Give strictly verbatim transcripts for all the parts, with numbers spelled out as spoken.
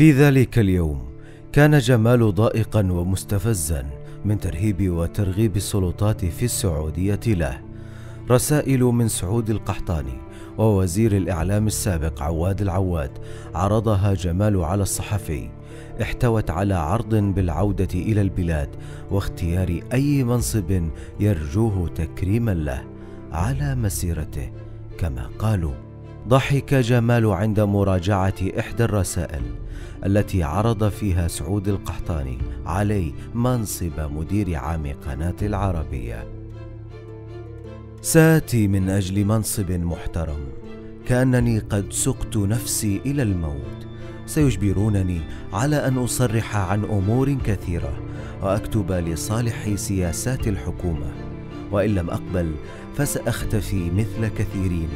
في ذلك اليوم كان جمال ضائقا ومستفزا من ترهيب وترغيب السلطات في السعودية له. رسائل من سعود القحطاني ووزير الإعلام السابق عواد العواد عرضها جمال على الصحفي، احتوت على عرض بالعودة إلى البلاد واختيار أي منصب يرجوه تكريما له على مسيرته كما قالوا. ضحك جمال عند مراجعة إحدى الرسائل التي عرض فيها سعود القحطاني عليه منصب مدير عام قناة العربية. سآتي من أجل منصب محترم، كأنني قد سقت نفسي إلى الموت. سيجبرونني على أن أصرح عن أمور كثيرة وأكتب لصالح سياسات الحكومة، وإن لم أقبل فسأختفي مثل كثيرين.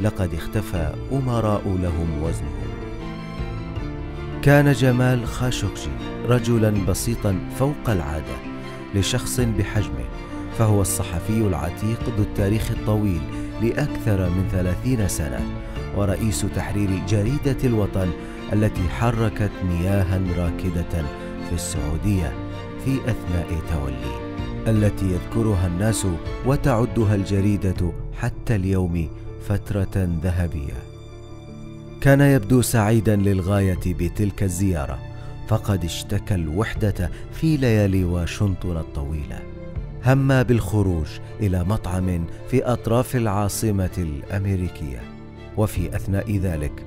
لقد اختفى أمراء لهم وزنهم. كان جمال خاشقجي رجلا بسيطا فوق العادة لشخص بحجمه، فهو الصحفي العتيق ذو التاريخ الطويل لأكثر من ثلاثين سنة، ورئيس تحرير جريدة الوطن التي حركت مياها راكدة في السعودية في أثناء توليه، التي يذكرها الناس وتعدها الجريدة حتى اليوم فترة ذهبية. كان يبدو سعيدا للغاية بتلك الزيارة، فقد اشتكى الوحدة في ليالي واشنطن الطويلة. هم بالخروج إلى مطعم في أطراف العاصمة الأمريكية، وفي أثناء ذلك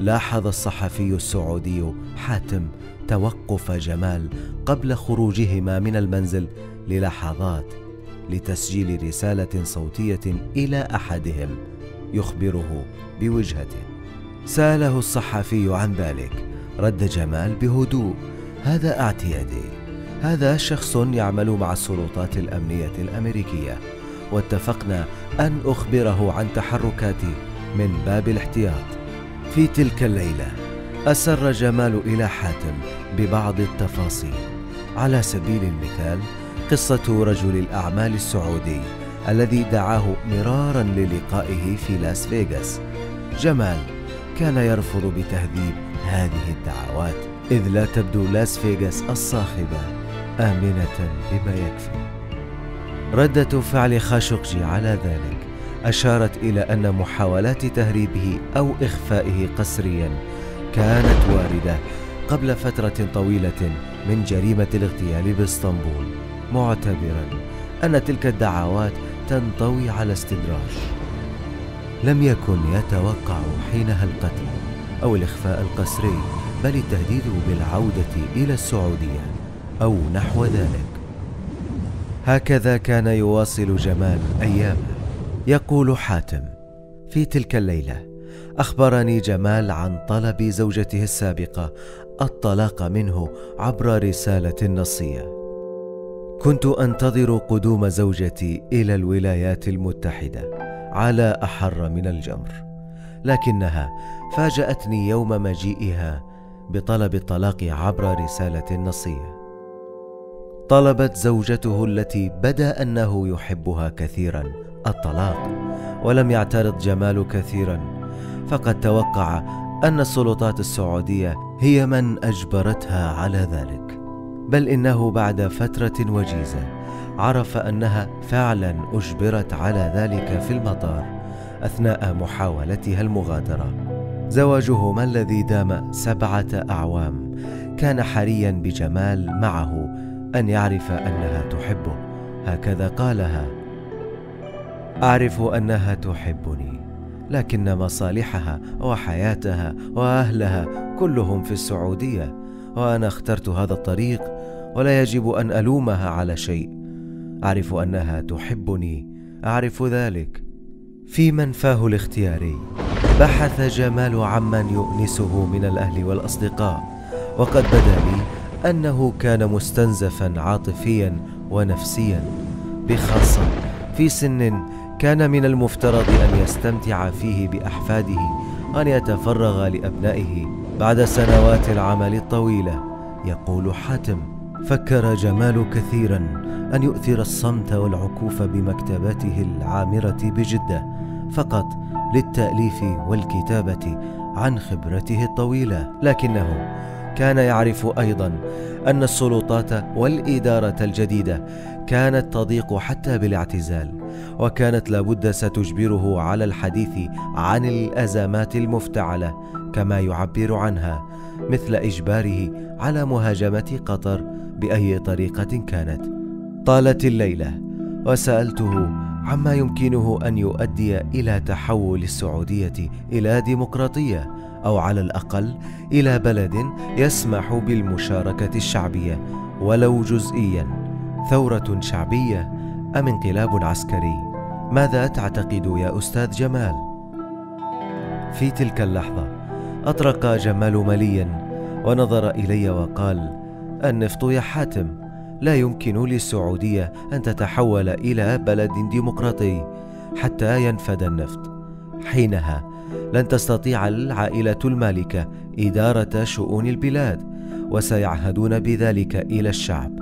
لاحظ الصحفي السعودي حاتم توقف جمال قبل خروجهما من المنزل للحظات لتسجيل رسالة صوتية إلى أحدهم يخبره بوجهته. سأله الصحفي عن ذلك، رد جمال بهدوء: هذا اعتيادي، هذا شخص يعمل مع السلطات الأمنية الأمريكية، واتفقنا أن أخبره عن تحركاتي من باب الاحتياط. في تلك الليلة أسر جمال إلى حاتم ببعض التفاصيل، على سبيل المثال قصة رجل الأعمال السعودي الذي دعاه مرارا للقائه في لاس فيغاس. جمال كان يرفض بتهذيب هذه الدعوات، إذ لا تبدو لاس فيغاس الصاخبة آمنة بما يكفي. ردة فعل خاشقجي على ذلك أشارت إلى أن محاولات تهريبه أو إخفائه قسريا كانت واردة قبل فترة طويلة من جريمة الاغتيال باسطنبول، معتبرا أن تلك الدعوات تنطوي على استدراج. لم يكن يتوقع حينها القتل أو الإخفاء القسري، بل التهديد بالعودة إلى السعودية أو نحو ذلك. هكذا كان يواصل جمال أيامه. يقول حاتم: في تلك الليلة أخبرني جمال عن طلب زوجته السابقة الطلاق منه عبر رسالة نصية. كنت أنتظر قدوم زوجتي إلى الولايات المتحدة على أحر من الجمر، لكنها فاجأتني يوم مجيئها بطلب الطلاق عبر رسالة نصية. طلبت زوجته التي بدا أنه يحبها كثيرا الطلاق، ولم يعترض جمال كثيرا، فقد توقع أن السلطات السعودية هي من أجبرتها على ذلك، بل إنه بعد فترة وجيزة عرف أنها فعلا أجبرت على ذلك في المطار أثناء محاولتها المغادرة. زواجهما الذي دام سبعة أعوام كان حريا بجمال معه أن يعرف أنها تحبه، هكذا قالها: أعرف أنها تحبني، لكن مصالحها وحياتها وأهلها كلهم في السعودية، وأنا اخترت هذا الطريق ولا يجب أن ألومها على شيء. أعرف أنها تحبني، أعرف ذلك. في منفاه الاختياري بحث جمال عمن يؤنسه من الأهل والأصدقاء، وقد بدا لي أنه كان مستنزفا عاطفيا ونفسيا، بخاصة في سن كان من المفترض أن يستمتع فيه بأحفاده، أن يتفرغ لأبنائه بعد سنوات العمل الطويلة. يقول حاتم: فكر جمال كثيرا أن يؤثر الصمت والعكوف بمكتبته العامرة بجدة فقط للتأليف والكتابة عن خبرته الطويلة، لكنه كان يعرف أيضا أن السلطات والإدارة الجديدة كانت تضيق حتى بالاعتزال، وكانت لابد ستجبره على الحديث عن الأزمات المفتعلة كما يعبر عنها، مثل إجباره على مهاجمة قطر بأي طريقة كانت. طالت الليلة وسألته عما يمكنه أن يؤدي إلى تحول السعودية إلى ديمقراطية، أو على الأقل إلى بلد يسمح بالمشاركة الشعبية ولو جزئيا، ثورة شعبية أم انقلاب عسكري؟ ماذا تعتقد يا أستاذ جمال؟ في تلك اللحظة أطرق جمال مليا ونظر إلي وقال: النفط يا حاتم، لا يمكن للسعودية أن تتحول إلى بلد ديمقراطي حتى ينفد النفط، حينها لن تستطيع العائلة المالكة إدارة شؤون البلاد، وسيعهدون بذلك إلى الشعب،